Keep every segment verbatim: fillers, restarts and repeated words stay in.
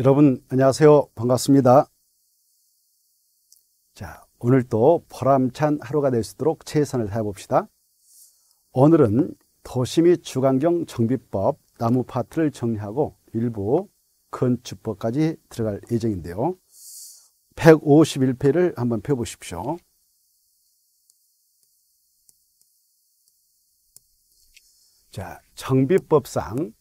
여러분 안녕하세요. 반갑습니다. 자, 오늘도 보람찬 하루가 될 수 있도록 최선을 다해 봅시다. 오늘은 도시 및 주간경 정비법 나무 파트를 정리하고 일부 건축법까지 들어갈 예정인데요. 백오십일 페이지를 한번 펴 보십시오. 자, 정비법상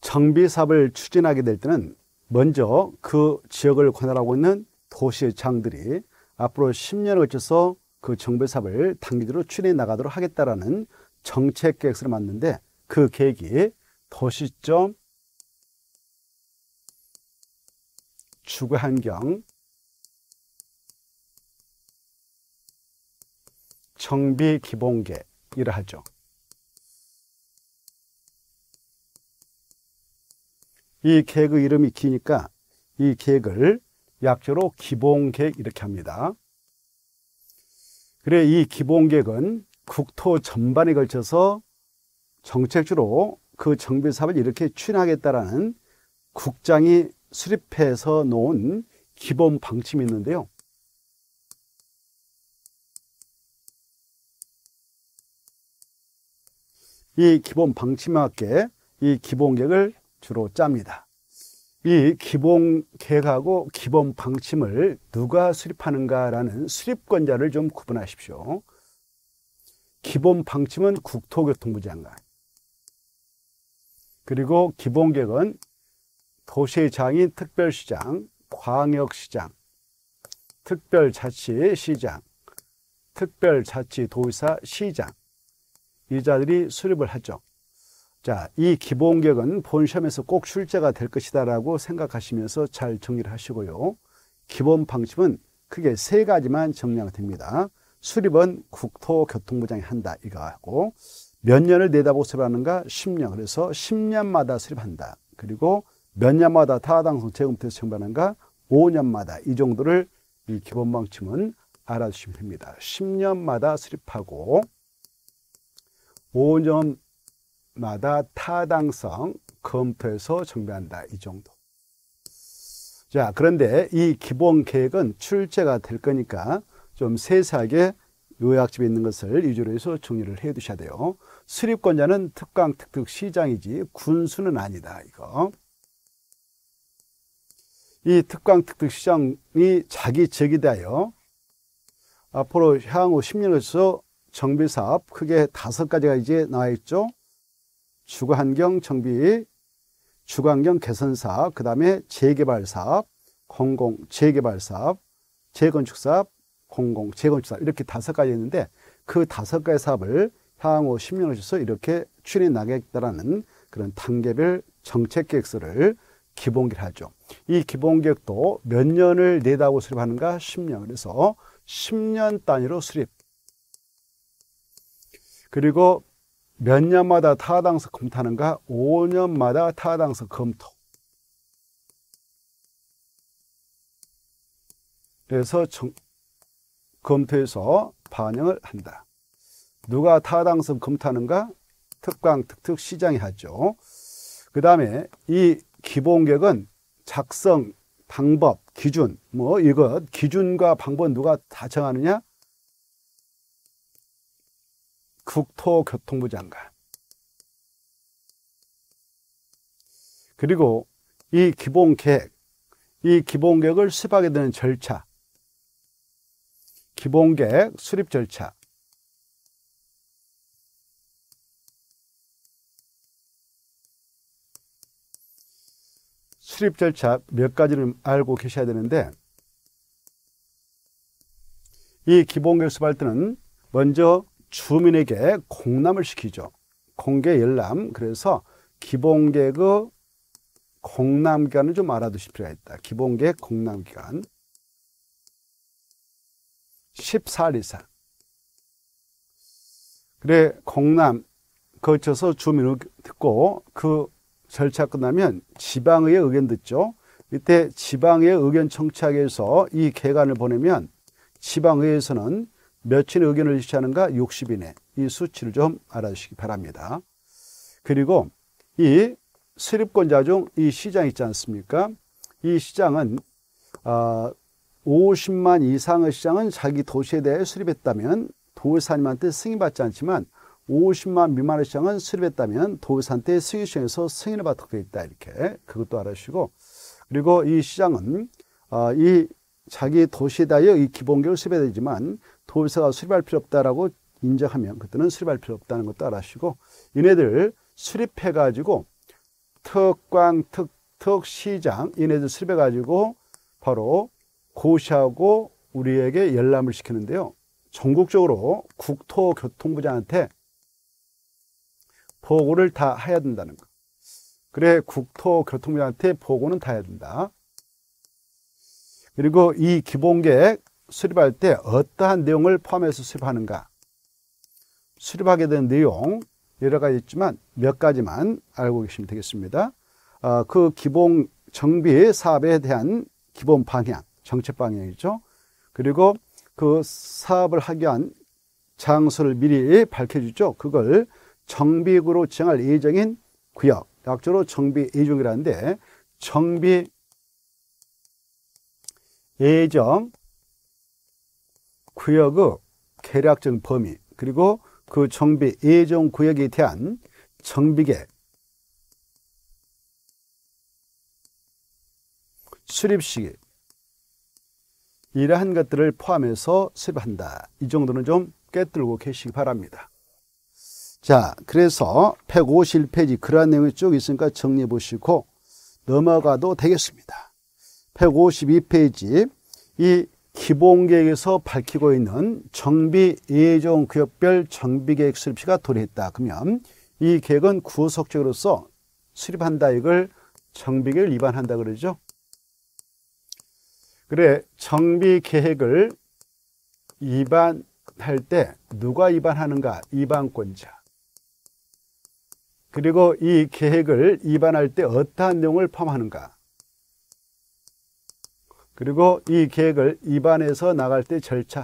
정비사업을 추진하게 될 때는 먼저 그 지역을 관할하고 있는 도시의장들이 앞으로 십 년에 걸쳐서 그 정비사업을 단기적으로 추진해 나가도록 하겠다라는 정책계획서를 만드는데, 그 계획이 도시점, 주거환경, 정비기본계이라 하죠. 이 계획의 이름이 기니까 이 계획을 약자로 기본계획 이렇게 합니다. 그래, 이 기본계획은 국토 전반에 걸쳐서 정책적으로 그 정비사업을 이렇게 추진하겠다라는 국장이 수립해서 놓은 기본 방침이 있는데요. 이 기본 방침에 맞게 이 기본계획을 주로 짭니다. 이 기본 계획하고 기본 방침을 누가 수립하는가라는 수립권자를 좀 구분하십시오. 기본 방침은 국토교통부 장관, 그리고 기본 계획은 도시의 장인 특별시장, 광역시장, 특별자치시장, 특별자치도의사 시장, 이 자들이 수립을 하죠. 자, 이 기본계획은 본 시험에서 꼭 출제가 될 것이다 라고 생각하시면서 잘 정리를 하시고요. 기본 방침은 크게 세 가지만 정리가 됩니다. 수립은 국토교통부장이 한다, 이거 하고, 몇 년을 내다보고 수립하는가? 십 년. 그래서 십 년마다 수립한다. 그리고 몇 년마다 타당성 재검토에서 정비하는가? 오 년마다. 이 정도를 이 기본 방침은 알아주시면 됩니다. 십 년마다 수립하고, 오 년 마다 타당성 검토해서 정비한다, 이 정도. 자, 그런데 이 기본 계획은 출제가 될 거니까 좀 세세하게 요약집에 있는 것을 위주로 해서 정리를 해 두셔야 돼요. 수립권자는 특강, 특특, 시장이지 군수는 아니다, 이거. 이 특강, 특특, 시장이 자기 지역에 대하여 앞으로 향후 십 년에서 정비사업 크게 다섯 가지가 이제 나와 있죠. 주거환경 정비, 주거환경 개선사업, 그 다음에 재개발사업, 공공재개발사업, 재건축사업, 공공재건축사업, 이렇게 다섯 가지 있는데, 그 다섯 가지 사업을 향후 십 년을 줘서 이렇게 추진해 나가겠다라는 그런 단계별 정책계획서를 기본계획 하죠. 이 기본계획도 몇 년을 내다보고 수립하는가? 십 년. 그래서 십 년 단위로 수립, 그리고 몇 년마다 타당성 검토하는가? 오 년마다 타당성 검토. 그래서 정, 검토해서 반영을 한다. 누가 타당성 검토하는가? 특강, 특특, 시장이 하죠. 그 다음에 이 기본계획은 작성, 방법, 기준, 뭐 이것, 기준과 방법 누가 다 정하느냐? 국토교통부 장관. 그리고 이 기본계획, 이 기본계획을 수립하게 되는 절차, 기본계획 수립 절차, 수립 절차 몇 가지를 알고 계셔야 되는데, 이 기본계획 수립할 때는 먼저 주민에게 공람을 시키죠. 공개 열람. 그래서 기본계획의 공람기간을 좀 알아두실 필요가 있다. 기본계획 공람기간 십사 일 이상. 그래, 공람 거쳐서 주민을 듣고, 그 절차 끝나면 지방의회 의견 듣죠. 이때 지방의회 의견 청취하기 위해서 이 계획안을 보내면 지방의회에서는 며칠 의견을 제시하는가? 육십 이내. 이 수치를 좀 알아주시기 바랍니다. 그리고 이 세립권자 중 이 시장 있지 않습니까? 이 시장은 아, 오십만 이상의 시장은 자기 도시에 대해 수립했다면 도의사님한테 승인받지 않지만 오십만 미만의 시장은 수립했다면 도의사한테 승인시에서 승인을 받게 되어 있다. 이렇게 그것도 알아주시고, 그리고 이 시장은 아, 이 자기 도시에 대하여 이 기본계획을 수립해야 되지만 도의사가 수립할 필요 없다라고 인정하면 그때는 수립할 필요 없다는 것도 알아주시고, 얘네들 수립해가지고 특광, 특, 특, 시장 얘네들 수립해가지고 바로 고시하고 우리에게 열람을 시키는데요. 전국적으로 국토교통부장한테 보고를 다 해야 된다는 거. 그래, 국토교통부장한테 보고는 다 해야 된다. 그리고 이 기본계획 수립할 때 어떠한 내용을 포함해서 수립하는가, 수립하게 된 내용 여러 가지 있지만 몇 가지만 알고 계시면 되겠습니다. 아, 그 기본 정비 사업에 대한 기본 방향, 정책 방향이죠. 그리고 그 사업을 하기 위한 장소를 미리 밝혀주죠. 그걸 정비구로 지정할 예정인 구역, 약조로 정비 예정이라는데, 정비 예정 구역의 계략적인 범위, 그리고 그 정비 예정 구역에 대한 정비계 수립 시기 이러한 것들을 포함해서 수립한다. 이 정도는 좀 깨뜨리고 계시기 바랍니다. 자, 그래서 백오십일 페이지 그러한 내용이 쭉 있으니까 정리해 보시고 넘어가도 되겠습니다. 백오십이 페이지 이 기본계획에서 밝히고 있는 정비 예정 구역별 정비계획 수립 시가 도래했다. 그러면 이 계획은 구호석적으로서 수립한다. 이걸 정비계획을 위반한다 그러죠. 그래, 정비계획을 위반할 때 누가 위반하는가? 위반권자. 그리고 이 계획을 위반할 때 어떠한 내용을 포함하는가? 그리고 이 계획을 위반해서 나갈 때 절차,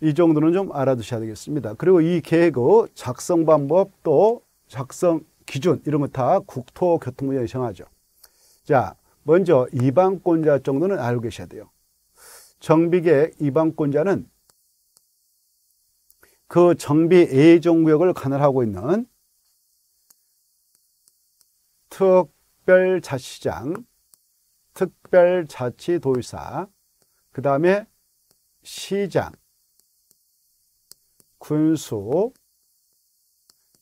이 정도는 좀 알아두셔야 되겠습니다. 그리고 이 계획의 작성 방법 또 작성 기준 이런 거 다 국토교통부장이 정하죠. 자, 먼저 위반권자 정도는 알고 계셔야 돼요. 정비계획 위반권자는 그 정비 예정구역을 관할하고 있는 특별자치시장, 특별자치도의사, 그 다음에 시장, 군수,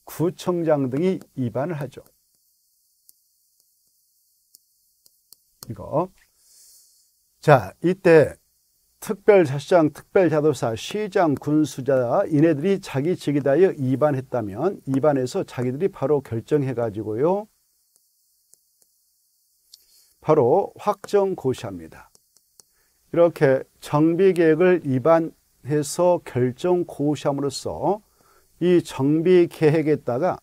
구청장 등이 위반을 하죠. 이거. 자, 이때 특별자치장, 특별자도사, 시장, 군수자 이네들이 자기 지역에 대하여 위반했다면 위반해서 자기들이 바로 결정해가지고요, 바로 확정 고시합니다. 이렇게 정비계획을 위반해서 결정 고시함으로써 이 정비계획에다가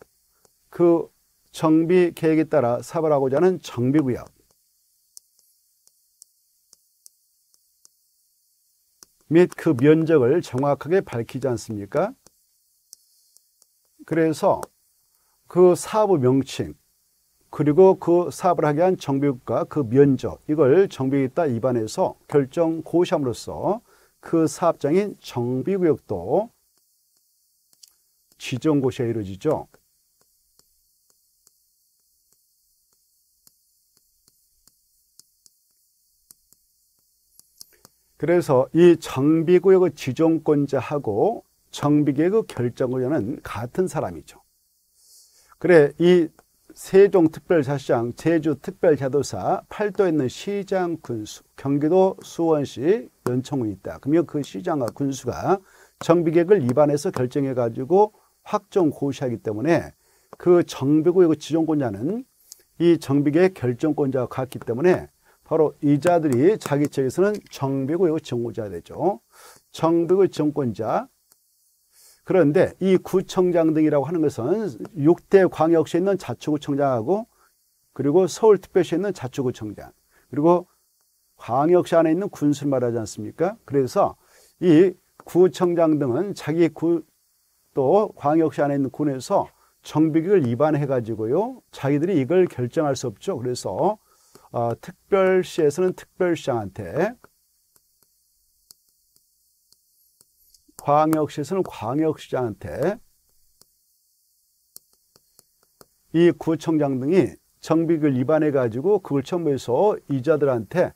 그 정비계획에 따라 사업을 하고자 하는 정비구역, 및 그 면적을 정확하게 밝히지 않습니까? 그래서 그 사업의 명칭, 그리고 그 사업을 하게 한 정비구역과 그 면적, 이걸 정비계획에 따라 위반해서 결정 고시함으로써 그 사업장인 정비구역도 지정고시가 이루어지죠. 그래서 이 정비구역의 지정권자하고 정비계획의 결정권자는 같은 사람이죠. 그래, 이 세종특별자치장, 제주특별자도사, 팔도에 있는 시장, 군수, 경기도 수원시 연천군이 있다. 그러면 그 시장과 군수가 정비계획을 위반해서 결정해가지고 확정 고시하기 때문에 그 정비구역의 지정권자는 이 정비계획 결정권자와 같기 때문에 바로 이자들이 자기 측에서는 정비구역의 지정권자가 되죠. 정비구역의 지정권자. 그런데 이 구청장 등이라고 하는 것은 육 대 광역시에 있는 자치구청장하고, 그리고 서울특별시에 있는 자치구청장, 그리고 광역시 안에 있는 군수를 말하지 않습니까? 그래서 이 구청장 등은 자기 구 또 광역시 안에 있는 군에서 정비규칙을 위반해가지고요, 자기들이 이걸 결정할 수 없죠. 그래서 어, 특별시에서는 특별시장한테, 광역시에서는 광역시장한테 이 구청장 등이 정비규칙을 위반해가지고 그걸 첨부해서 이자들한테,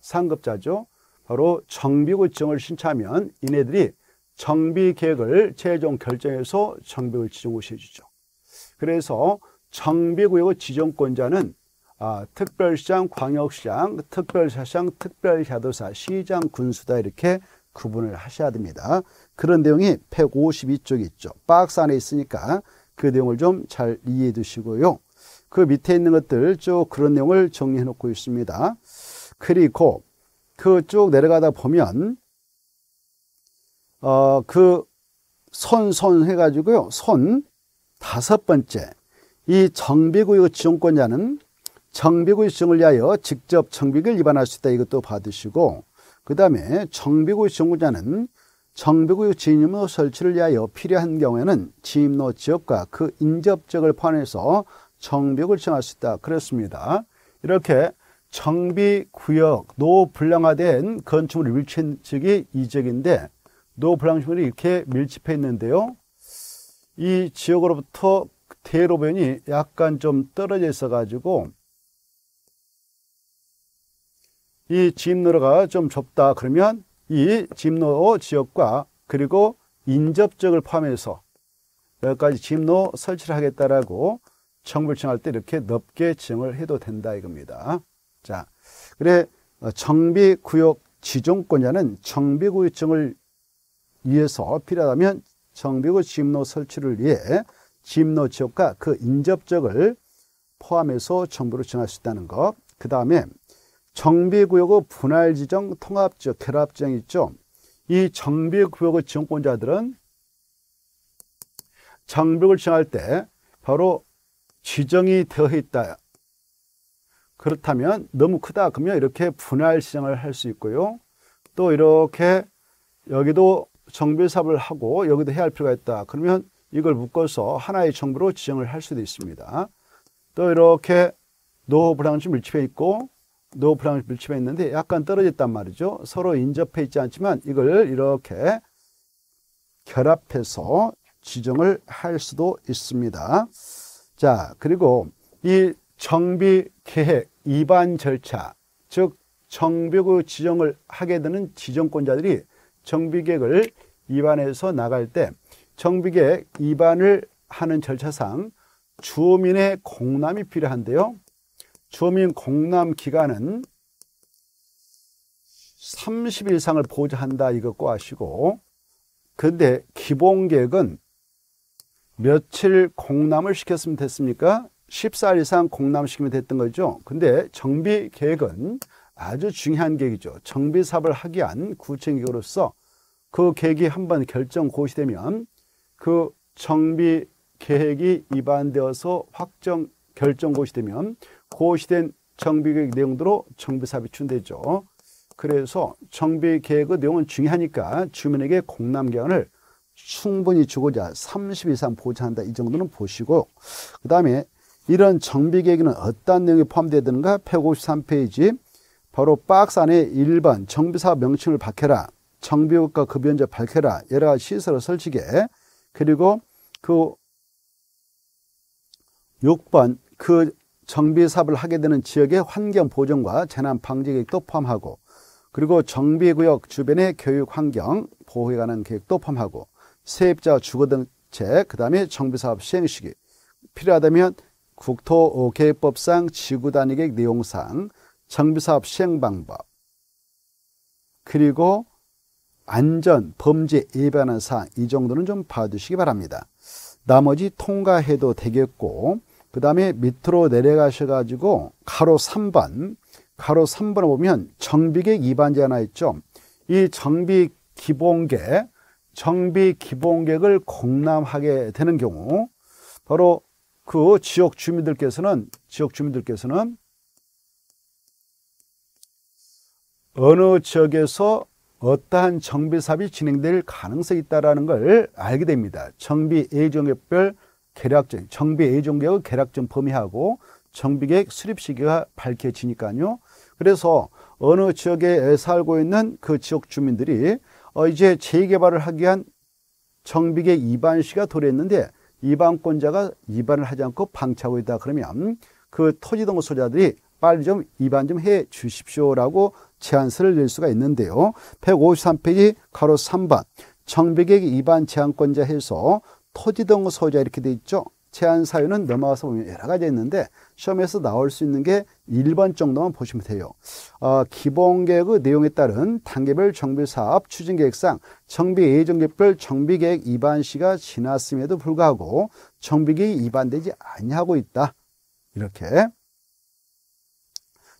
상급자죠, 바로 정비구청을 신청하면 이네들이 정비계획을 최종 결정해서 정비구역을 지정구역을 해주죠. 그래서 정비구역의 지정권자는 아, 특별시장, 광역시장, 특별사시장, 특별사도사, 시장, 군수다, 이렇게 구분을 하셔야 됩니다. 그런 내용이 백오십이 쪽에 있죠. 박스 안에 있으니까 그 내용을 좀 잘 이해해 두시고요. 그 밑에 있는 것들 쭉 그런 내용을 정리해 놓고 있습니다. 그리고 그 쭉 내려가다 보면 어, 그 선, 선 해가지고요. 선 다섯 번째, 이 정비구역 지정권자는 정비구역 지정을 위하여 직접 정비구역을 위반할 수 있다. 이것도 받으시고, 그 다음에 정비구역 지정권자는 정비구역 진입로 설치를 위하여 필요한 경우에는 진입로 지역과 그 인접 지역을 포함해서 정비구역을 지정할 수 있다. 그렇습니다. 이렇게 정비구역 노불량화된 건축물 밀집한 지역이 이 지역인데, 노불량시설이 이렇게 밀집해 있는데요. 이 지역으로부터 대로변이 약간 좀 떨어져 있어가지고 이 진입로가 좀 좁다. 그러면 이 진입로 지역과 그리고 인접 지역을 포함해서 몇 가지 진입로 설치를 하겠다라고 정부를 지정할 때 이렇게 넓게 지정을 해도 된다, 이겁니다. 자, 그래 정비구역 지정권자는 정비구역 지정을 위해서 필요하다면 정비구 진입로 설치를 위해 진입로 지역과 그 인접 지역을 포함해서 정비로 지정할 수 있다는 것. 그 다음에 정비구역의 분할 지정, 통합 지역, 결합 지정이 있죠. 이 정비구역의 지정권자들은 정비구역을 지정할 때 바로 지정이 되어 있다. 그렇다면 너무 크다 그러면 이렇게 분할 지정을 할 수 있고요. 또 이렇게 여기도 정비사업을 하고 여기도 해야 할 필요가 있다. 그러면 이걸 묶어서 하나의 정비로 지정을 할 수도 있습니다. 또 이렇게 노후불량시 밀집해 있고 노후불량시 밀집해 있는데 약간 떨어졌단 말이죠. 서로 인접해 있지 않지만 이걸 이렇게 결합해서 지정을 할 수도 있습니다. 자, 그리고 이 정비계획 위반 절차, 즉 정비구역 지정을 하게 되는 지정권자들이 정비계획을 위반해서 나갈 때 정비계획 위반을 하는 절차상 주민의 공람이 필요한데요. 주민 공람 기간은 삼십 일 이상을 보장한다. 이거 꼭 아시고, 근데 기본계획은 며칠 공람을 시켰으면 됐습니까? 십사 일 이상 공람시키면 됐던 거죠. 근데 정비계획은 아주 중요한 계획이죠. 정비사업을 하기 위한 구청기관으로서 그 계획이 한번 결정 고시되면 그 정비계획이 위반되어서 확정 결정 고시되면 고시된 정비계획 내용대로 정비사업이 추진되죠. 그래서 정비계획의 내용은 중요하니까 주민에게 공람기한을 충분히 주고자 삼십 일 이상 보장한다. 이 정도는 보시고, 그 다음에 이런 정비계획에는 어떤 내용이 포함되어야 되는가? 백오십삼 페이지 바로 박스 안에 일 번 정비사업 명칭을 밝혀라, 정비구역과 그 면적 밝혀라, 여러 가지 시설을 설치게, 그리고 그 육 번 그 정비사업을 하게 되는 지역의 환경보존과 재난방지 계획도 포함하고, 그리고 정비구역 주변의 교육환경 보호에 관한 계획도 포함하고, 세입자 주거정책, 그 다음에 정비사업 시행시기, 필요하다면 국토계획법상 지구단위 계획 내용상 정비사업 시행방법, 그리고 안전, 범죄 예방하는 사항, 이 정도는 좀 봐주시기 바랍니다. 나머지 통과해도 되겠고, 그 다음에 밑으로 내려가셔가지고 가로 삼 번, 가로 삼 번을 보면 정비계획 위반제 하나 있죠. 이 정비기본계획, 정비기본계획을 공람하게 되는 경우 바로 그 지역 주민들께서는 지역 주민들께서는 어느 지역에서 어떠한 정비 사업이 진행될 가능성이 있다는 걸 알게 됩니다. 정비 예정계획별 계략적, 정비 예정계획의 계략적 범위하고 정비계획 수립 시기가 밝혀지니까요. 그래서 어느 지역에 살고 있는 그 지역 주민들이 어 이제 재개발을 하기 위한 정비계획 이반 시기가 도래했는데 이반권자가 이반을 하지 않고 방치하고 있다 그러면 그 토지등록 소유자들이 빨리 좀 이반 좀 해 주십시오라고 제안서를 낼 수가 있는데요. 백오십삼 페이지 가로 삼 번 정비계획 이반 제한권자 해서 토지등록 소유자 이렇게 돼 있죠. 제한 사유는 넘어가서 보면 여러 가지 있는데 시험에서 나올 수 있는 게 일 번 정도만 보시면 돼요. 어, 기본계획의 내용에 따른 단계별 정비사업 추진계획상 정비예정계획별 정비계획 이반 시가 지났음에도 불구하고 정비계획이 이반되지 아니하고 있다. 이렇게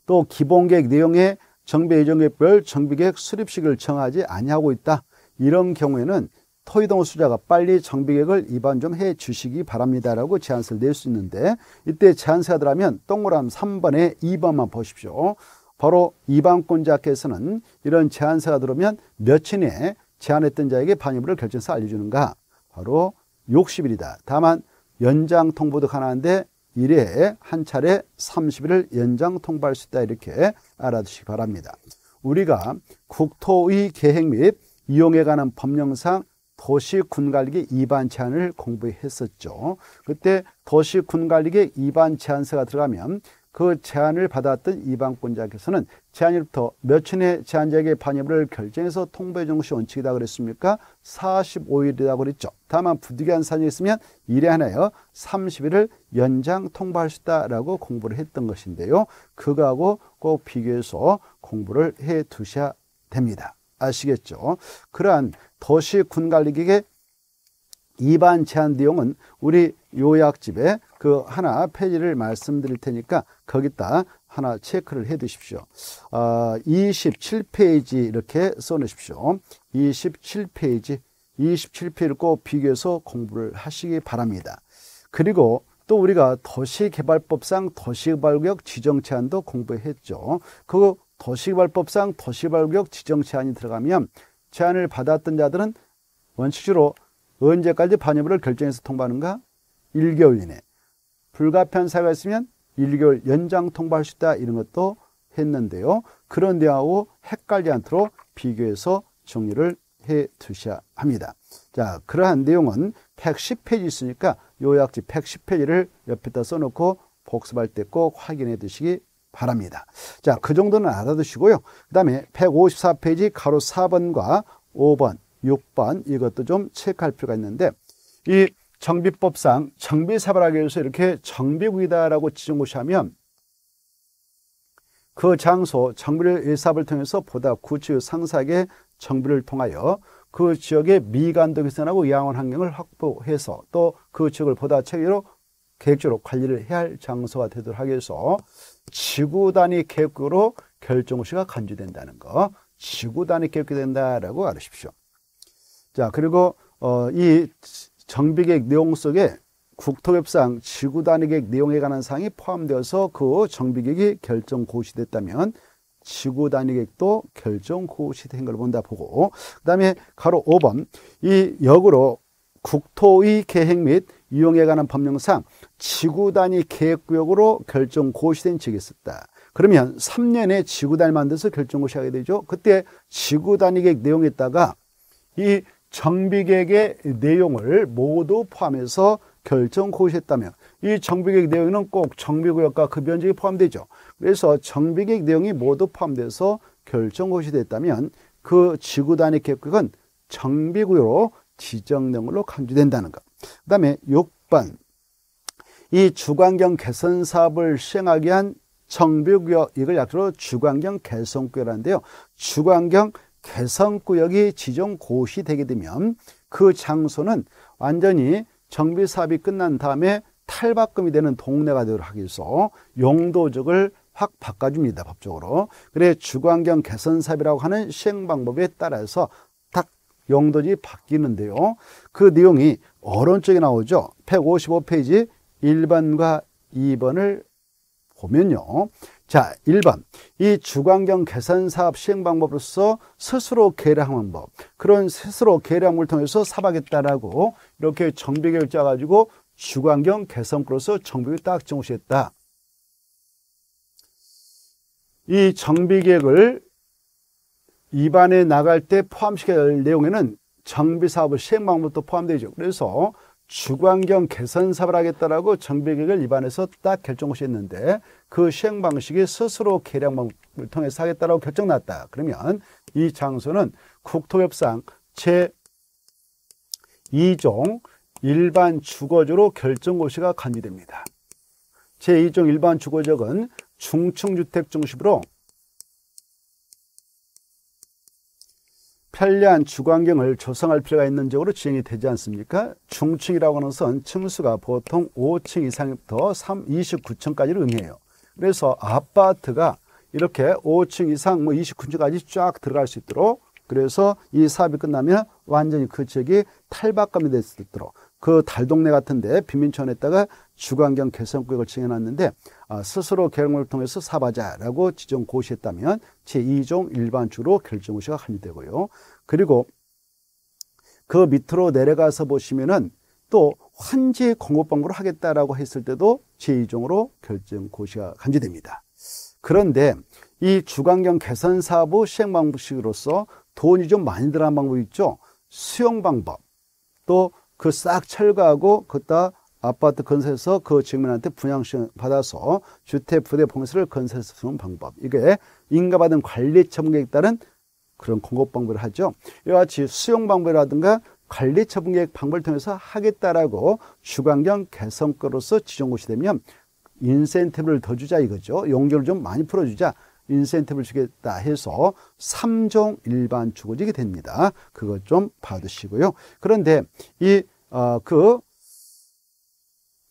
또 기본계획 내용에 정비예정계획별 정비계획 수립식을 정하지 아니하고 있다. 이런 경우에는 토지등록 소유자가 빨리 정비계획을 이반 좀 해 주시기 바랍니다라고 제안서를 낼 수 있는데 이때 제안서가 들어가면 동그라미 삼 번에 이 번만 보십시오. 바로 이반권자께서는 이런 제안서가 들어오면 며칠에 제안했던 자에게 반여부를 결정해서 알려주는가? 바로 육십 일이다. 다만 연장 통보도 가능한데 일 회에 한 차례 삼십 일을 연장 통보할 수 있다. 이렇게 알아두시기 바랍니다. 우리가 국토의 계획 및 이용에 관한 법령상 도시군관리계 이반 제한을 공부했었죠. 그때 도시군관리계 이반 제한서가 들어가면 그 제한을 받았던 이반권자께서는 제한일부터 며칠에 제한자에게 반여부를 결정해서 통보해주는 것이 원칙이다 그랬습니까? 사십오 일이라고 그랬죠. 다만 부득이한 사정이 있으면 일에 하나여 삼십 일을 연장 통보할 수 있다라고 공부를 했던 것인데요. 그거하고 꼭 비교해서 공부를 해 두셔야 됩니다. 아시겠죠? 그러한 도시군관리계획 이반 제한 내용은 우리 요약집에 그 하나 페이지를 말씀드릴 테니까 거기다 하나 체크를 해 두십시오. 어, 이십칠 페이지 이렇게 써 놓으십시오. 이십칠 페이지, 이십칠 페이지를 꼭 비교해서 공부를 하시기 바랍니다. 그리고 또 우리가 도시개발법상 도시개발구역 지정 제한도 공부했죠. 그 도시개발법상 도시개발구역 지정 제한이 들어가면 제한을 받았던 자들은 원칙적으로 언제까지 반여부를 결정해서 통보하는가? 일 개월 이내. 불가피한 사유가 있으면 일 개월 연장 통보할 수 있다. 이런 것도 했는데요. 그런 내용하고 헷갈리지 않도록 비교해서 정리를 해 두셔야 합니다. 자, 그러한 내용은 백십 페이지 있으니까 요약집 백십 페이지를 옆에다 써놓고 복습할 때 꼭 확인해 두시기 바랍니다. 자, 그 정도는 알아두시고요. 그 다음에 백오십사 페이지 가로 사 번과 오 번, 육 번 이것도 좀 체크할 필요가 있는데 이 정비법상 정비사업하기 위해서 이렇게 정비구역이다라고 지정고시하면 그 장소 정비를 일사업을 통해서 보다 구체적 상세하게 정비를 통하여 그 지역의 미관도 개선하고 양원 환경을 확보해서 또 그 지역을 보다 체계로 계획적으로 관리를 해야 할 장소가 되도록 하기 위해서 지구 단위 계획으로 결정고시가 간주된다는 거, 지구 단위 계획이 된다라고 알으십시오. 자, 그리고 어, 이 정비계획 내용 속에 국토법상 지구 단위 계획 내용에 관한 사항이 포함되어서 그 정비계획이 결정고시됐다면 지구 단위 계획도 결정고시된 걸 본다 보고, 그다음에 가로 오 번 이 역으로 국토의 계획 및 이용에 관한 법령상 지구 단위 계획구역으로 결정 고시된 지역이 있었다. 그러면 삼 년에 지구 단위 만들어서 결정 고시하게 되죠. 그때 지구 단위 계획 내용에 있다가 이 정비 계획의 내용을 모두 포함해서 결정 고시했다면 이 정비 계획 내용은 꼭 정비 구역과 그 면적이 포함되죠. 그래서 정비 계획 내용이 모두 포함돼서 결정 고시됐다면 그 지구 단위 계획구역은 정비 구역으로 지정된 걸로 간주된다는 것. 그 다음에 육 번 이 주관경 개선 사업을 시행하기 위한 정비구역 이걸 약으로 주관경 개선구역이라는데요. 주관경 개선구역이 지정 고시되게 되면 그 장소는 완전히 정비사업이 끝난 다음에 탈바꿈이 되는 동네가 되도록 하기 위해서 용도적을 확 바꿔줍니다. 법적으로. 그래 주관경 개선사업이라고 하는 시행방법에 따라서 용도지 바뀌는데요. 그 내용이 오른쪽에 나오죠. 백오십오 페이지 일 번과 이 번을 보면요. 자, 일 번. 이 주관경 개선사업 시행방법으로서 스스로 계량한 방법. 그런 스스로 계량을 통해서 사업하겠다라고 이렇게 정비계획을 짜가지고 주관경 개선으로서 정비계획을 딱 정시했다. 이 정비계획을 입안에 나갈 때 포함시켜야 할 내용에는 정비사업의 시행방법도 포함되죠. 그래서 주관경 개선사업을 하겠다라고 정비계획을 입안에서 딱 결정하셨는데 그 시행방식이 스스로 계량방법을 통해서 하겠다라고 결정났다. 그러면 이 장소는 국토협상 제이 종 일반 주거지로 결정고시가 간주됩니다. 제이 종 일반 주거지역은 중층주택 중심으로 편리한 주관경을 조성할 필요가 있는 쪽으로 진행이 되지 않습니까? 중층이라고 하는 것은 층수가 보통 오 층 이상부터 이십구 층까지를 의미해요. 그래서 아파트가 이렇게 오 층 이상 뭐 이십구 층까지 쫙 들어갈 수 있도록, 그래서 이 사업이 끝나면 완전히 그 지역이 탈바꿈이 될 수 있도록 그 달동네 같은데 빈민촌에다가 주관경 개선구역을 정해놨는데 아, 스스로 계획을 통해서 사업하자라고 지정 고시했다면 제이 종 일반주로 결정고시가 간주되고요. 그리고 그 밑으로 내려가서 보시면은 또 환지 공급방구로 하겠다라고 했을 때도 제이 종으로 결정고시가 간주됩니다. 그런데 이 주관경 개선 사업의 시행 방식으로서 돈이 좀 많이 들어간 방법이 있죠. 수용 방법 또 그 싹 철거하고 그다 아파트 건설해서 그 주민한테 분양시험 받아서 주택 부대 봉쇄를 건설해서 주는 방법, 이게 인가받은 관리 처분계획에 따른 그런 공급 방법을 하죠. 이와 같이 수용 방법이라든가 관리 처분계획 방법을 통해서 하겠다라고 주관경 개선과로서 지정고시 되면 인센티브를 더 주자 이거죠. 용적을 좀 많이 풀어주자, 인센티브를 주겠다 해서 삼 종 일반 주거지역이 됩니다. 그것 좀 봐두시고요. 그런데 이 어, 그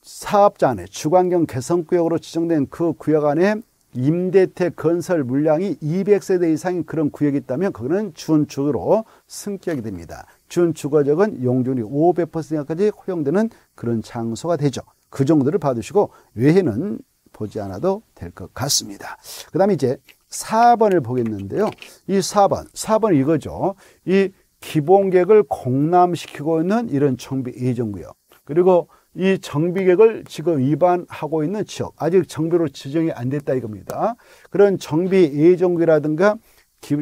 사업자 안에 주관경 개선구역으로 지정된 그 구역 안에 임대택 건설 물량이 이백 세대 이상인 그런 구역이 있다면 그거는 준주로 승격이 됩니다. 준주거적은 용적률이 오백 퍼센트까지 허용되는 그런 장소가 되죠. 그 정도를 봐두시고 외에는 보지 않아도 될 것 같습니다. 그 다음에 이제 사 번을 보겠는데요. 이 사 번, 사 번은 이거죠. 이 기본계획을 공람시키고 있는 이런 정비 예정구역, 그리고 이 정비계획을 지금 위반하고 있는 지역, 아직 정비로 지정이 안 됐다 이겁니다. 그런 정비 예정구역이라든가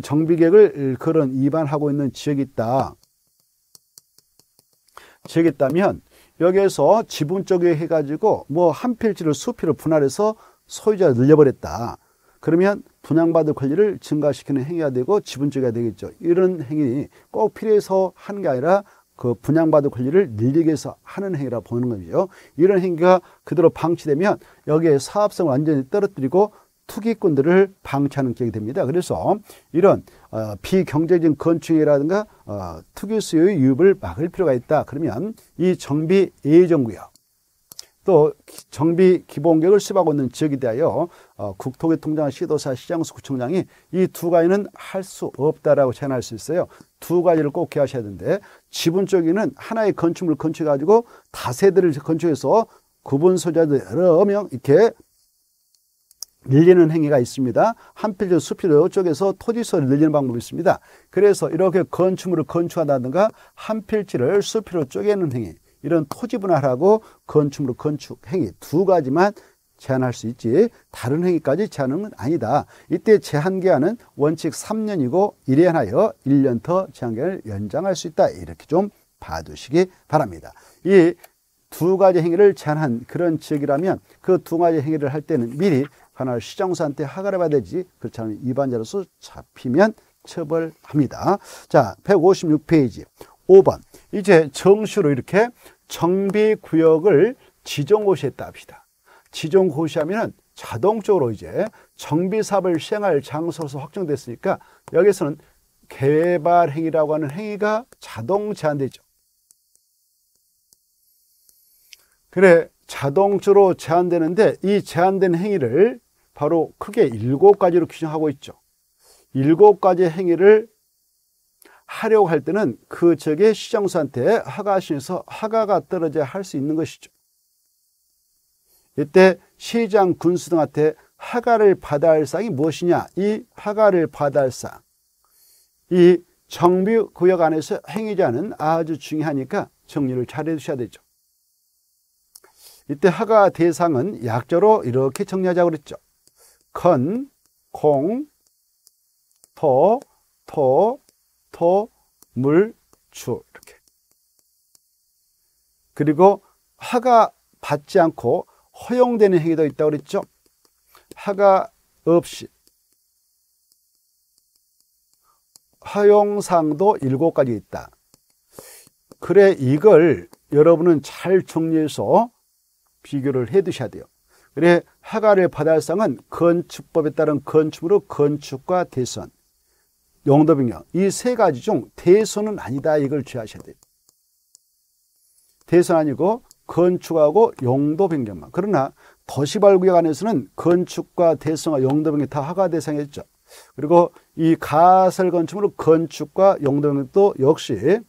정비계획을 그런 위반하고 있는 지역이 있다. 지역이 있다면 여기에서 지분 쪽에 해가지고 뭐 한 필지를 수필을 분할해서 소유자를 늘려버렸다. 그러면 분양받을 권리를 증가시키는 행위가 되고 지분 쪽이 되겠죠. 이런 행위 꼭 필요해서 하는 게 아니라 그 분양받을 권리를 늘리기 위해서 하는 행위라 보는 거죠. 이런 행위가 그대로 방치되면 여기에 사업성을 완전히 떨어뜨리고 투기꾼들을 방치하는 계획이 됩니다. 그래서 이런 어, 비경제적인 건축이라든가 어, 투기 수요의 유입을 막을 필요가 있다. 그러면 이 정비 예정구역 또 정비 기본계획을 수립하고 있는 지역에 대하여 어, 국토교통장 시도사 시장수 구청장이 이 두 가지는 할 수 없다라고 제안할 수 있어요. 두 가지를 꼭 기하셔야 되는데, 지분 쪽에는 하나의 건축물을 건축해 가지고 다세대를 건축해서 구분 소유자들 여러 명 이렇게 늘리는 행위가 있습니다. 한 필지 수필로 쪽에서 토지소를 늘리는 방법이 있습니다. 그래서 이렇게 건축물을 건축한다든가 한 필지를 수필로 쪼개는 행위, 이런 토지분할하고 건축물로 건축 행위 두 가지만 제한할 수 있지 다른 행위까지 제한은 아니다. 이때 제한기한은 원칙 삼 년이고 일에 한하여 일 년 더 제한기한을 연장할 수 있다. 이렇게 좀 봐두시기 바랍니다. 이 두 가지 행위를 제한한 그런 지역이라면 그 두 가지 행위를 할 때는 미리 관할 시장수한테 허가를 받아야 되지, 그렇지 않으면 위반자로서 잡히면 처벌합니다. 자, 백오십육 페이지 오 번. 이제 정시로 이렇게 정비구역을 지정고시했다 합시다. 지정고시하면 자동적으로 이제 정비사업을 시행할 장소로서 확정됐으니까 여기서는 개발행위라고 하는 행위가 자동 제한되죠. 그래, 자동적으로 제한되는데 이 제한된 행위를 바로 크게 일곱 가지로 규정하고 있죠. 일곱 가지 행위를 하려고 할 때는 그 지역의 시장수한테 허가하시면서 허가가 떨어져야 할 수 있는 것이죠. 이때 시장 군수 등한테 하가를 받아 할 쌍이 무엇이냐? 이 하가를 받아 할 쌍, 이 정비 구역 안에서 행위자는 아주 중요하니까 정리를 잘 해주셔야 되죠. 이때 하가 대상은 약자로 이렇게 정리하자고 그랬죠. 건, 공, 토, 토, 토, 물, 주 이렇게. 그리고 하가 받지 않고 허용되는 행위도 있다고 그랬죠. 하가 없이 허용사항도 일곱 가지 있다. 그래, 이걸 여러분은 잘 정리해서 비교를 해 두셔야 돼요. 그래, 하가를 받아 할 쌍은 건축법에 따른 건축으로 건축과 대선, 용도 변경 이 세 가지 중 대선은 아니다. 이걸 주의하셔야 돼요. 대선 아니고 건축하고 용도 변경만. 그러나 도시발구역 안에서는 건축과 대선과 용도 변경이 다 하가 대상이었죠. 그리고 이 가설 건축으로 건축과 용도 변경도 역시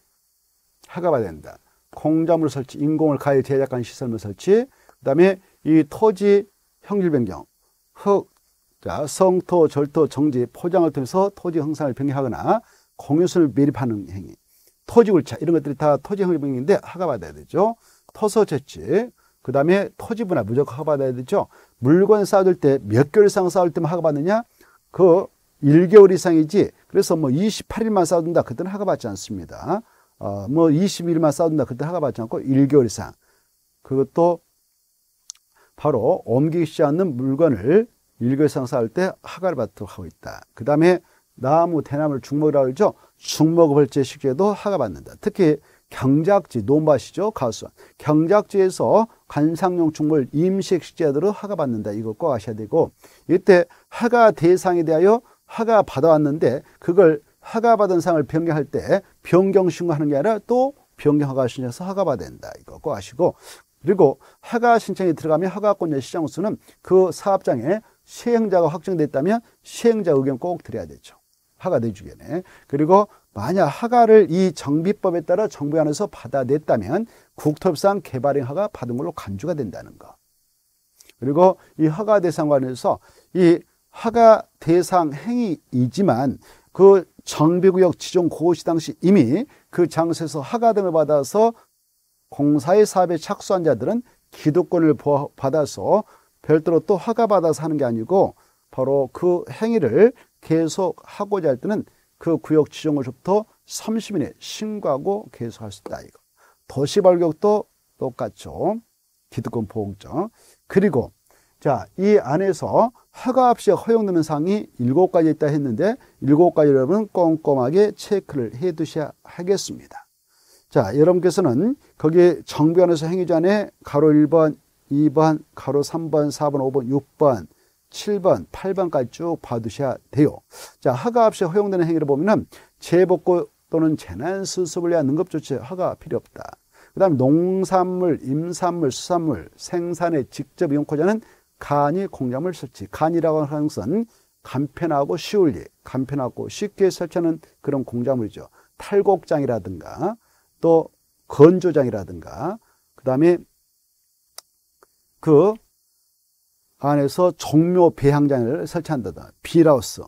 하가 받아야 된다. 공작물 설치, 인공을 가해 제작한 시설물 설치, 그 다음에 이 토지 형질 변경, 흙, 자, 성토, 절토, 정지, 포장을 통해서 토지 형상을 변경하거나 공유수를 매립하는 행위, 토지 굴착 이런 것들이 다 토지 형질 변경인데 하가 받아야 되죠. 토서 채취, 그 다음에 토지 분할 무조건 하가 받아야 되죠. 물건 쌓아둘 때 몇 개월 이상 쌓을 때만 하가 받느냐? 그 일 개월 이상이지. 그래서 뭐 이십팔 일만 쌓아둔다 그때는 하가 받지 않습니다. 어, 뭐 이십 일만 쌓아둔다 그때 하가 받지 않고 일 개월 이상. 그것도 바로 옮기지 않는 물건을 일 개월 이상 쌓을 때 하가를 받도록 하고 있다. 그 다음에 나무, 대나무를 중목이라고 하죠. 중목 벌제 식재도 하가 받는다. 특히 경작지, 논밭이죠. 가수원. 경작지에서 관상용 중물 임시 식재하도록 하가 받는다. 이거 꼭 아셔야 되고, 이때 하가 대상에 대하여 하가 받아왔는데 그걸 하가 받은 상을 변경할 때 변경 신고하는 게 아니라 또 변경허가 신청해서 하가 받아야 된다. 이거 꼭 아시고, 그리고 하가 신청이 들어가면 허가권자 시장으로서는 그 사업장에 시행자가 확정됐다면 시행자 의견 꼭 드려야 되죠. 하가 내주기에는. 그리고 만약 하가를 이 정비법에 따라 정부 안에서 받아냈다면 국토협상 개발행 허가 받은 걸로 간주가 된다는 거. 그리고 이 허가 대상 관련해서 이 허가 대상 행위이지만 그 정비구역 지정 고시 당시 이미 그 장소에서 허가 등을 받아서 공사의 사업에 착수한 자들은 기득권을 받아서 별도로 또 허가 받아서 하는 게 아니고 바로 그 행위를 계속 하고자 할 때는 그 구역 지정으로부터 삼십 일 이내 신고하고 계속할 수 있다. 이거 도시발격도 똑같죠. 기득권 보호구역. 그리고 자, 이 안에서 허가 없이 허용되는 사항이 일곱 가지 있다 했는데 일곱 가지 여러분 꼼꼼하게 체크를 해 두셔야 하겠습니다. 자, 여러분께서는 거기에 정비 안에서 행위자 안에 가로 일 번, 이 번, 가로 삼 번, 사 번, 오 번, 육 번, 칠 번, 팔 번까지 쭉 봐두셔야 돼요. 자, 허가 없이 허용되는 행위를 보면은 재복구 또는 재난수습을 위한 응급조치 허가 필요 없다. 그 다음 농산물, 임산물, 수산물 생산에 직접 이용하자는 간이 공작물 설치. 간이라고 하는 것은 간편하고 쉬울 일, 간편하고 쉽게 설치하는 그런 공작물이죠. 탈곡장이라든가 또 건조장이라든가 그 다음에 그 안에서 종묘 배향장을 설치한다든가 빌하우스,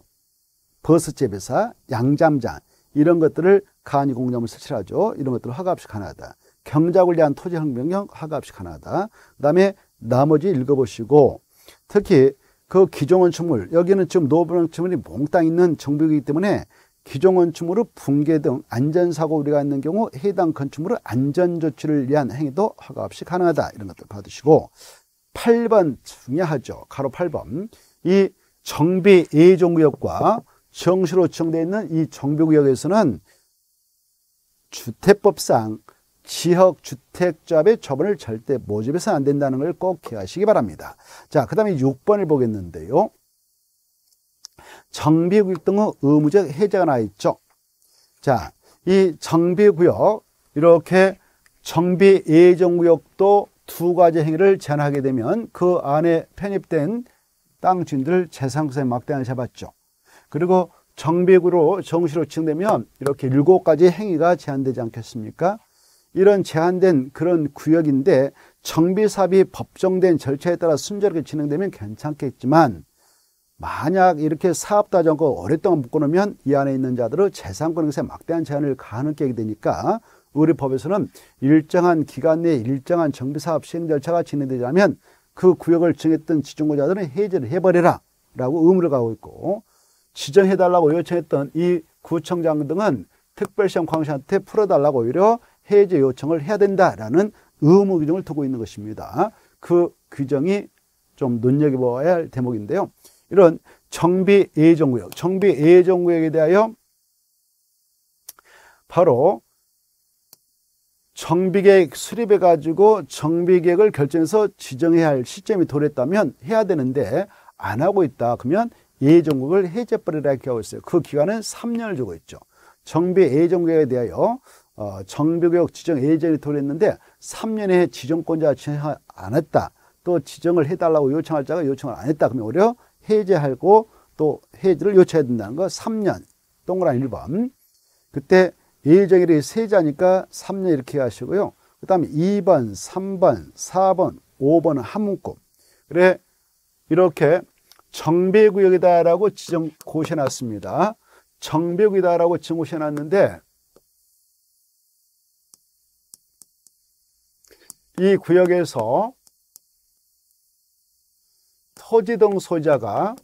버스 재배사, 양잠장 이런 것들을 간이 공작물 설치하죠. 이런 것들 허가 없이 가능하다. 경작을 위한 토지 형변경 허가 없이 가능하다. 그 다음에 나머지 읽어보시고, 특히 그 기종건축물 여기는 지금 노후불량건축물이 몽땅 있는 정비이기 때문에 기종건축물의 붕괴 등 안전사고 우려가 있는 경우 해당 건축물의 안전조치를 위한 행위도 허가 없이 가능하다. 이런 것들 받으시고, 팔 번 중요하죠. 가로 팔 번. 이 정비 예정구역과 정시로 지정되어 있는 이 정비구역에서는 주택법상 지역주택조합의 처분을 절대 모집해서는 안 된다는 걸 꼭 기억하시기 바랍니다. 자, 그 다음에 육 번을 보겠는데요. 정비구역 등의 의무적 해제가 나와 있죠. 자, 이 정비구역, 이렇게 정비 예정구역도 두 가지 행위를 제한하게 되면 그 안에 편입된 땅 주인들 재산구상의 막대한을 잡았죠. 그리고 정비구로 정시로 지정되면 이렇게 일곱 가지 행위가 제한되지 않겠습니까? 이런 제한된 그런 구역인데 정비사업이 법정된 절차에 따라 순조롭게 진행되면 괜찮겠지만 만약 이렇게 사업다정권 오랫동안 묶어놓으면 이 안에 있는 자들을 재산권에서 막대한 제한을 가능하게 되니까 의료법에서는 일정한 기간 내에 일정한 정비사업 시행 절차가 진행되자면 그 구역을 정했던 지정권자들은 해제를 해버려라 라고 의무를 가고 있고, 지정해달라고 요청했던 이 구청장 등은 특별시장 광시한테 풀어달라고 오히려 해제 요청을 해야 된다라는 의무 규정을 두고 있는 것입니다. 그 규정이 좀 눈여겨봐야 할 대목인데요. 이런 정비 예정구역, 정비 예정구역에 대하여 바로 정비계획 수립해가지고 정비계획을 결정해서 지정해야 할 시점이 도래했다면 해야 되는데 안 하고 있다. 그러면 예정구역을 해제버리라 이렇게 하고 있어요. 그 기간은 삼 년을 주고 있죠. 정비 예정구역에 대하여 어, 정비구역 지정 예정이 도래했는데 삼 년에 지정권자가 지정 안 했다. 또 지정을 해달라고 요청할 자가 요청을 안 했다. 그러면 오히려 해제하고 또 해제를 요청해야 된다는 거. 삼 년 동그란 일 번. 그때 예정일이 세자니까 삼 년 이렇게 하시고요. 그 다음에 이 번, 삼 번, 사 번, 오 번은 한 문구. 그래, 이렇게 정비구역이다라고 지정 고시해놨습니다. 정비구역이다라고 지정 고시해놨는데 이 구역에서 토지 등 소유자가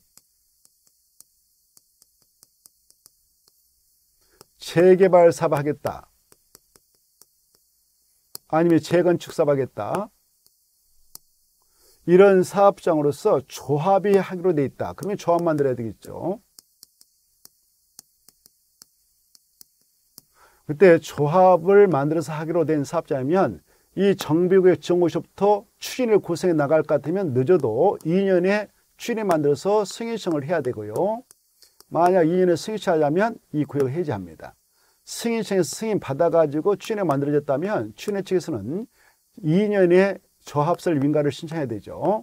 재개발 사업하겠다, 아니면 재건축 사업하겠다, 이런 사업장으로서 조합이 하기로 돼 있다. 그러면 조합 만들어야 되겠죠. 그때 조합을 만들어서 하기로 된 사업장이면 이 정비구역 지정고시부터 추진을 고생해 나갈 것 같으면 늦어도 이 년에 추진을 만들어서 승인청을 해야 되고요. 만약 이 년에 승인하자면 이 구역을 해제합니다. 승인청에서 승인 받아가지고 추진을 만들어졌다면 추진회 측에서는 이 년에 조합설 인가를 신청해야 되죠.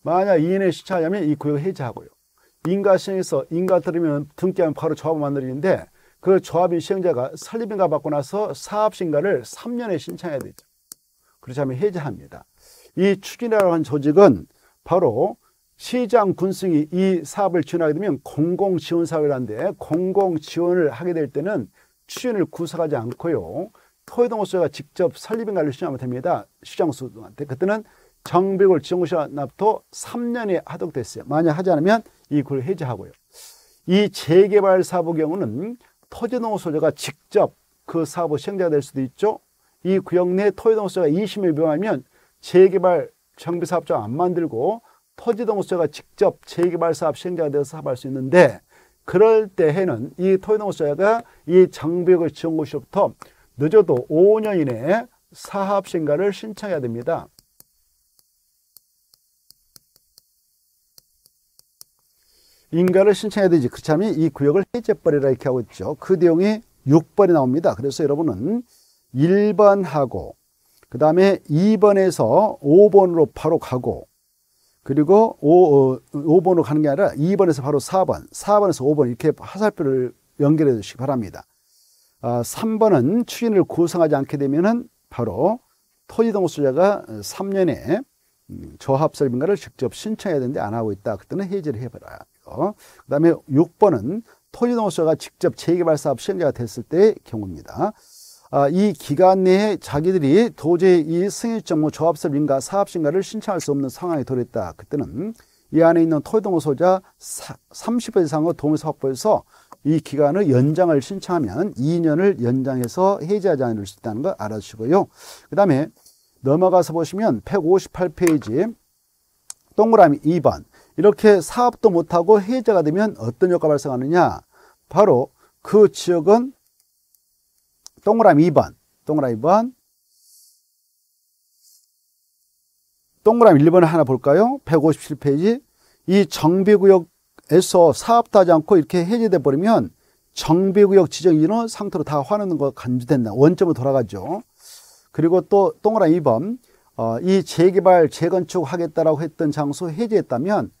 만약 이 년에 신청하자면 이 구역을 해제하고요. 인가 시행에서 인가 들으면 등기하면 바로 조합을 만들어지는데 그 조합인 시행자가 설립인가 받고 나서 사업신가를 삼 년에 신청해야 되죠. 그렇지 않으면 해제합니다. 이 추진이라고 하는 조직은 바로 시장 군승이 이 사업을 지원하게 되면 공공지원사업이라는데, 공공지원을 하게 될 때는 추진을 구사하지 않고요. 토의동호수가 직접 설립인가를 신청하면 됩니다. 시장수한테. 그때는 정비구역 지정고시로부터 삼 년이 하도록 됐어요. 만약 하지 않으면 이 구역을 해제하고요. 이 재개발 사업의 경우는 토지농업 소유자가 직접 그 사업의 시행자가 될 수도 있죠. 이 구역 내 토지농업 소유자가 이심을 위반하면 재개발 정비사업장 안 만들고 토지농업 소유자가 직접 재개발 사업 시행자가 돼서 사업할 수 있는데, 그럴 때에는 이 토지농업 소유자가 이 정비구역 지정고시로부터 늦어도 오 년 이내에 사업 시행가를 신청해야 됩니다. 인가를 신청해야 되지. 그렇지 않으면 이 구역을 해제버리라 이렇게 하고 있죠. 그 내용이 육 번이 나옵니다. 그래서 여러분은 일 번하고 그 다음에 이 번에서 오 번으로 바로 가고, 그리고 오, 오 번으로 가는 게 아니라 이 번에서 바로 사 번, 사 번에서 오 번 이렇게 화살표를 연결해 주시기 바랍니다. 아, 삼 번은 추진을 구성하지 않게 되면은 바로 토지등록 소유자가 삼 년에 조합설립인가를 직접 신청해야 되는데 안 하고 있다. 그때는 해제를 해봐라. 어? 그 다음에 육 번은 토지농업소유자가 직접 재개발사업 시행자가 됐을 때의 경우입니다. 아, 이 기간 내에 자기들이 도저히 이 승인정보 조합설립인가 사업신가를 신청할 수 없는 상황이 도래했다. 그때는 이 안에 있는 토지농업소유자 삼십 퍼센트 이상의 동의서 확보해서 이 기간을 연장을 신청하면 이 년을 연장해서 해제하지 않을 수 있다는 걸 알아주시고요. 그 다음에 넘어가서 보시면 백오십팔 페이지 동그라미 이 번, 이렇게 사업도 못하고 해제가 되면 어떤 효과가 발생하느냐. 바로 그 지역은 동그라미 이 번, 동그라미 이 번, 동그라미 일 번을 하나 볼까요? 백오십칠 페이지. 이 정비구역에서 사업도 하지 않고 이렇게 해제돼 버리면 정비구역 지정인은 상태로 다 환원된 거 간주된다. 원점으로 돌아가죠. 그리고 또 동그라미 이 번, 어, 이 재개발, 재건축 하겠다라고 했던 장소 해제했다면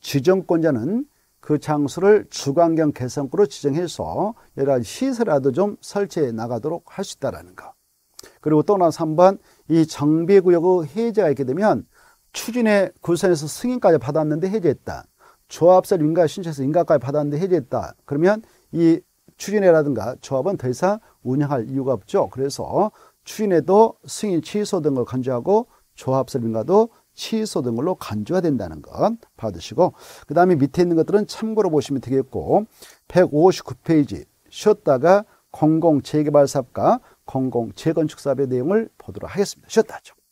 지정권자는 그 장소를 주관경 개선구로 지정해서 여러 가지 시설이라도 좀 설치해 나가도록 할 수 있다는 것. 그리고 또 하나 삼 번, 이 정비구역의 해제가 있게 되면 추진의 구선에서 승인까지 받았는데 해제했다. 조합설 인가 신청해서 인가까지 받았는데 해지했다. 그러면 이 추진회라든가 조합은 더 이상 운영할 이유가 없죠. 그래서 추진회도 승인 취소 등을 간주하고 조합설 인가도 취소 등으로 간주가 된다는 것 받으시고, 그 다음에 밑에 있는 것들은 참고로 보시면 되겠고, 백오십구 페이지 쉬었다가 공공재개발사업과 공공재건축사업의 내용을 보도록 하겠습니다. 쉬었다 하죠.